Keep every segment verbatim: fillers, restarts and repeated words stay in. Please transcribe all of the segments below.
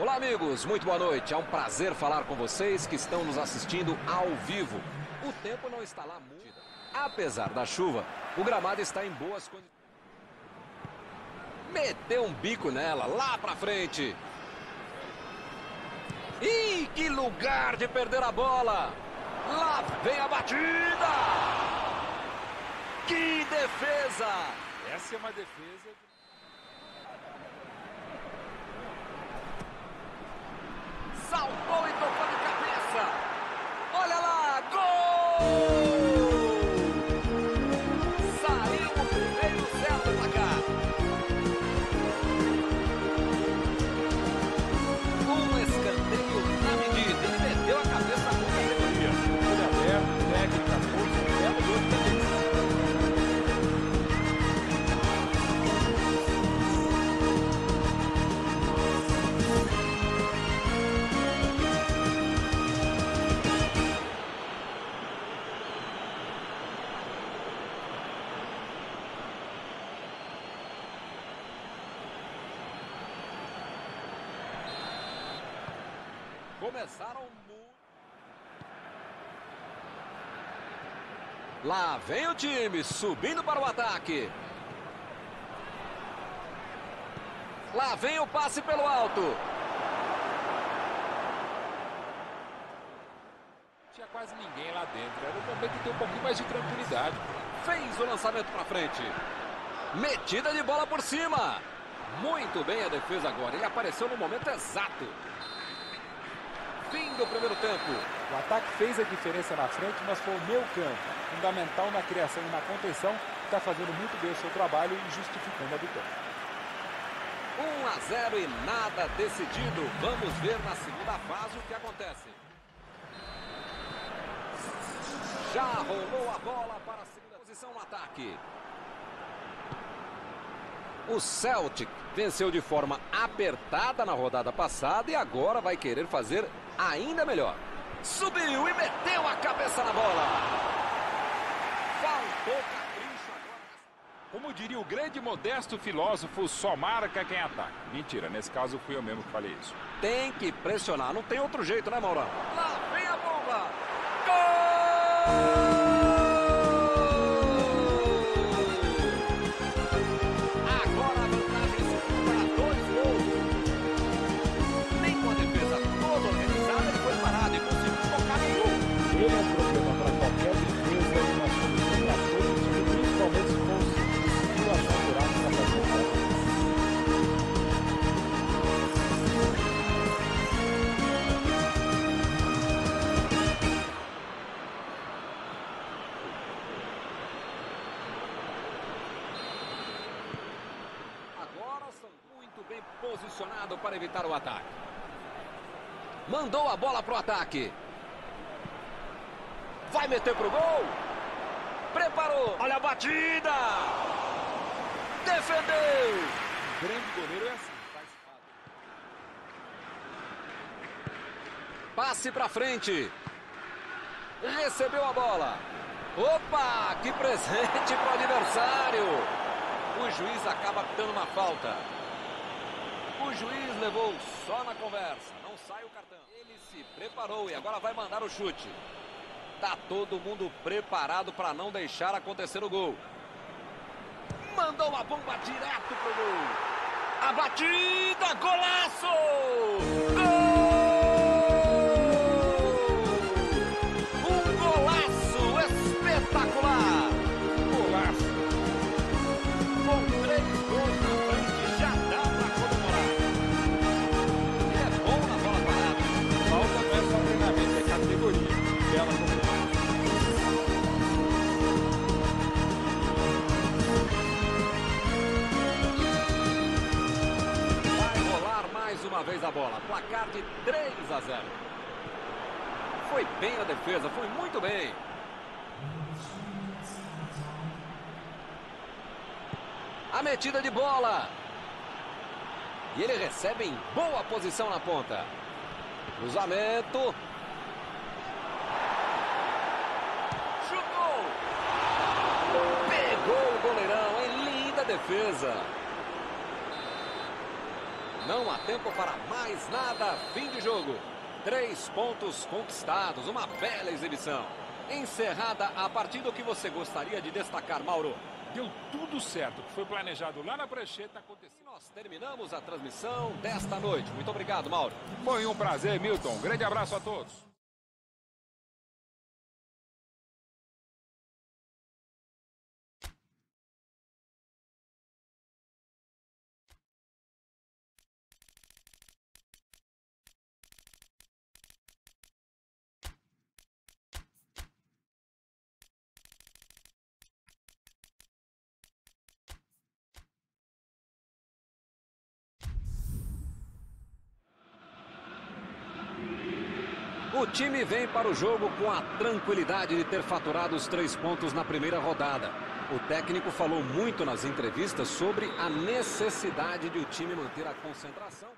Olá, amigos, muito boa noite. É um prazer falar com vocês que estão nos assistindo ao vivo. O tempo não está lá muito. Apesar da chuva, o gramado está em boas condições. Meteu um bico nela, lá pra frente. Ih, que lugar de perder a bola. Lá vem a batida. Que defesa. Essa é uma defesa... Saltou e tocou de cabeça. Olha lá, gol! Saiu o primeiro zero do placar. Um escanteio na medida. Ele meteu a cabeça na categoria. Olha a terra, técnica, força, belo gol também. Começaram muito. Lá vem o time, subindo para o ataque. Lá vem o passe pelo alto. Tinha quase ninguém lá dentro. Era o momento de ter um pouquinho mais de tranquilidade. Fez o lançamento para frente. Metida de bola por cima. Muito bem a defesa agora. Ele apareceu no momento exato. Fim do primeiro tempo. O ataque fez a diferença na frente, mas foi o meio campo, fundamental na criação e na contenção, que está fazendo muito bem o seu trabalho e justificando a vitória. um a zero e nada decidido. Vamos ver na segunda fase o que acontece. Já rolou a bola para a segunda posição no ataque. O Celtic venceu de forma apertada na rodada passada e agora vai querer fazer ainda melhor. Subiu e meteu a cabeça na bola. Faltou capricho agora. Como diria o grande modesto filósofo, só marca quem ataca. Mentira, nesse caso fui eu mesmo que falei isso. Tem que pressionar, não tem outro jeito, né, Mauro? Lá vem a bomba. Gol! Posicionado para evitar o ataque. Mandou a bola para o ataque. Vai meter para o gol. Preparou. Olha a batida. Defendeu. O grande goleiro é assim. Faz falta. Passe para frente. Recebeu a bola. Opa, que presente para o adversário. O juiz acaba dando uma falta. O juiz levou só na conversa. Não sai o cartão. Ele se preparou e agora vai mandar o chute. Tá todo mundo preparado para não deixar acontecer o gol. Mandou a bomba direto pro gol. A batida, golaço! Gol! Um golaço espetacular! Golaço! Com três gols na frente já dá pra comemorar. Uma vez a bola, placar de três a zero. Foi bem a defesa, foi muito bem. A metida de bola. E ele recebe em boa posição na ponta. Cruzamento. Chutou. Pegou o goleirão, em linda defesa. Não há tempo para mais nada. Fim de jogo. Três pontos conquistados. Uma bela exibição. Encerrada a partida. O que você gostaria de destacar, Mauro? Deu tudo certo. O que foi planejado lá na prancheta aconteceu. Nós terminamos a transmissão desta noite. Muito obrigado, Mauro. Foi um prazer, Milton. Grande abraço a todos. O time vem para o jogo com a tranquilidade de ter faturado os três pontos na primeira rodada. O técnico falou muito nas entrevistas sobre a necessidade de o time manter a concentração.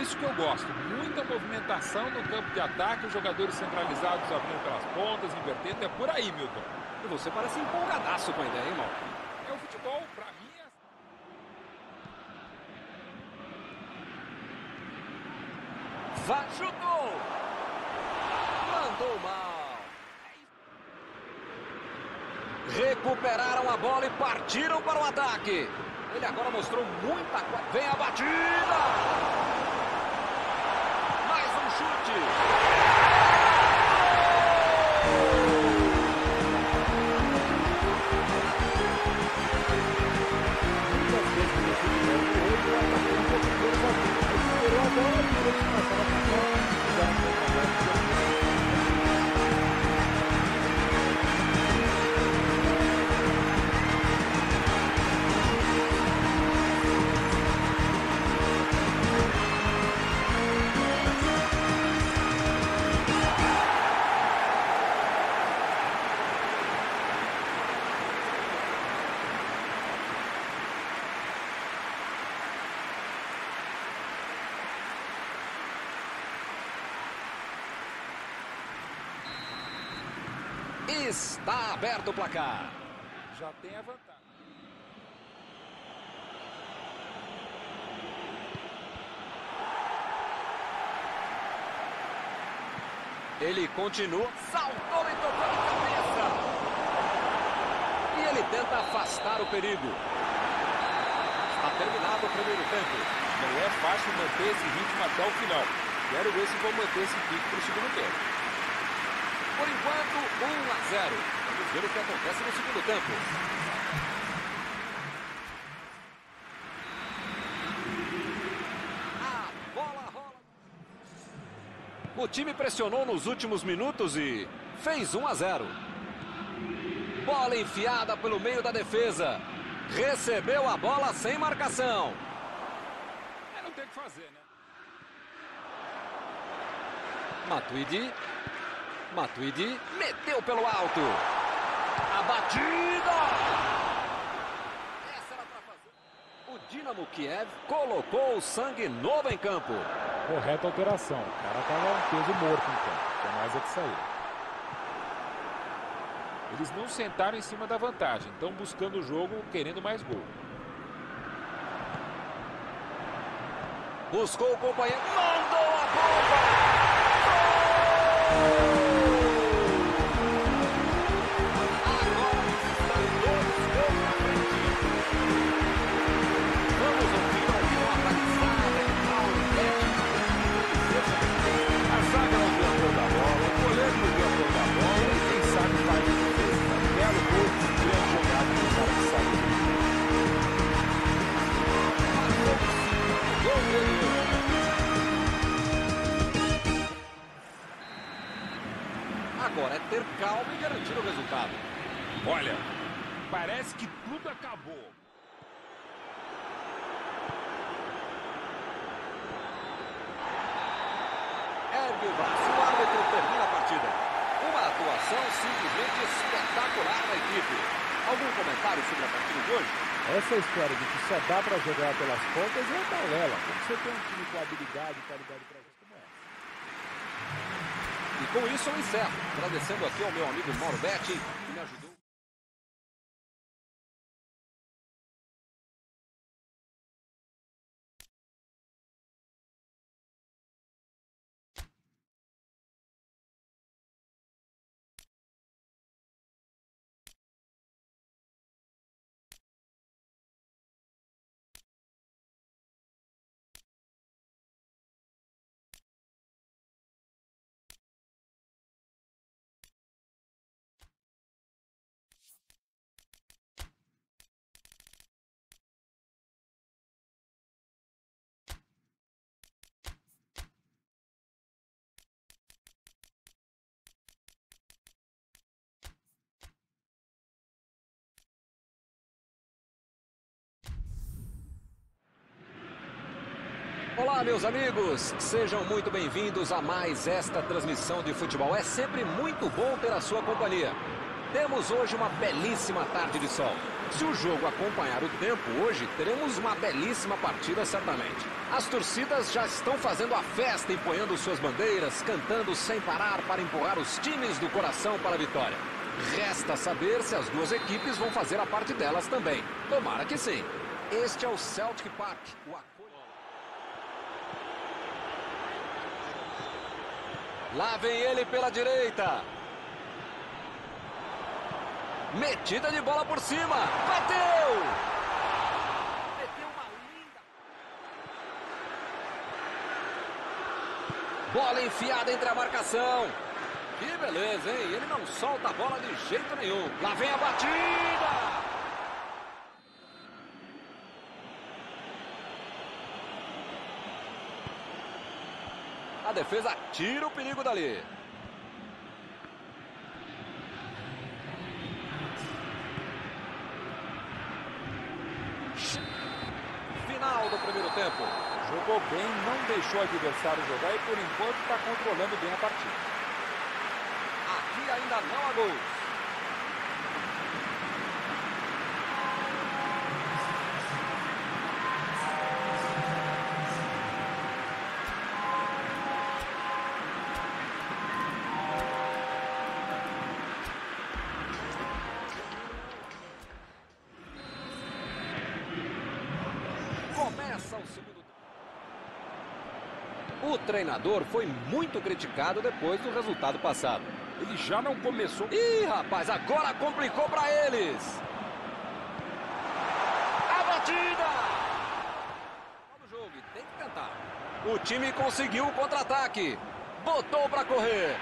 Isso que eu gosto, muita movimentação no campo de ataque, os jogadores centralizados abrindo pelas pontas, invertendo, é por aí, Milton. E você parece empolgadaço com a ideia, hein, Mauro? É o futebol, pra mim. Ajudou! Mandou mal. Recuperaram a bola e partiram para o ataque. Ele agora mostrou muita... Vem a batida! Mais um chute! Está aberto o placar. Já tem a vantagem. Ele continua. Saltou e tocou de cabeça. E ele tenta afastar o perigo. Está terminado o primeiro tempo. Não é fácil manter esse ritmo até o final. Quero ver se vão manter esse pique para o segundo tempo. Por enquanto, um a zero. Vamos ver o que acontece no segundo tempo. A bola rola. O time pressionou nos últimos minutos e fez um a zero. Bola enfiada pelo meio da defesa. Recebeu a bola sem marcação. É, não tem o que fazer, né? Matuidi. Matuidi meteu pelo alto. A batida! Essa era pra fazer. O Dinamo Kiev colocou o sangue novo em campo. Correta alteração. O cara tava um peso morto em campo. Tem mais é que sair. Eles não sentaram em cima da vantagem. Estão buscando o jogo, querendo mais gol. Buscou o companheiro. Mandou a bomba! Gol! Agora é ter calma e garantir o resultado. Olha, parece que tudo acabou. Ergue o braço, o árbitro termina a partida. Uma atuação simplesmente espetacular da equipe. Algum comentário sobre a partida de hoje? Essa história de que só dá para jogar pelas pontas é uma balela. Quando você tem um time com habilidade e qualidade para isso, como essa. E com isso eu encerro, agradecendo aqui ao meu amigo Mauro Betti, que me ajudou. Olá, meus amigos, sejam muito bem-vindos a mais esta transmissão de futebol. É sempre muito bom ter a sua companhia. Temos hoje uma belíssima tarde de sol. Se o jogo acompanhar o tempo hoje, teremos uma belíssima partida certamente. As torcidas já estão fazendo a festa, empunhando suas bandeiras, cantando sem parar para empurrar os times do coração para a vitória. Resta saber se as duas equipes vão fazer a parte delas também. Tomara que sim. Este é o Celtic Park, o apoio. Lá vem ele pela direita. Metida de bola por cima. Bateu! Meteu uma linda. Bola enfiada entre a marcação. Que beleza, hein? Ele não solta a bola de jeito nenhum. Lá vem a batida. A defesa tira o perigo dali. Final do primeiro tempo. Jogou bem, não deixou o adversário jogar e por enquanto está controlando bem a partida. Aqui ainda não há gols. O treinador foi muito criticado depois do resultado passado. Ele já não começou... Ih, rapaz, agora complicou para eles. A batida! O jogo tem que tentar. O time conseguiu o contra-ataque. Botou para correr.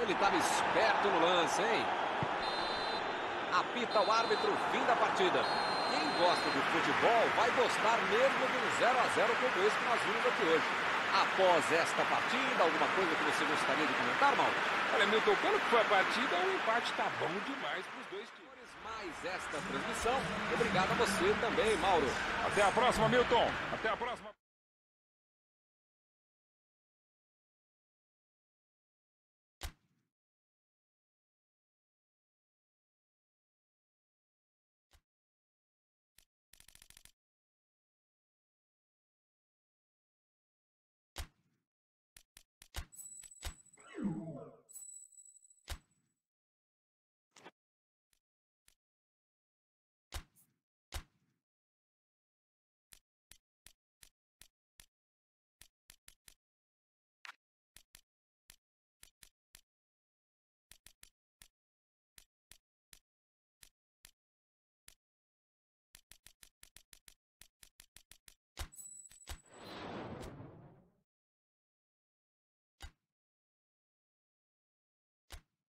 Ele estava esperto no lance, hein? Apita o árbitro, fim da partida. Quem gosta do futebol vai gostar mesmo de um zero a zero como esse que nós vimos aqui hoje. Após esta partida, alguma coisa que você gostaria de comentar, Mauro? Olha, Milton, pelo que foi a partida, o empate está bom demais para os dois times. Mais esta transmissão. Obrigado a você também, Mauro. Até a próxima, Milton. Até a próxima.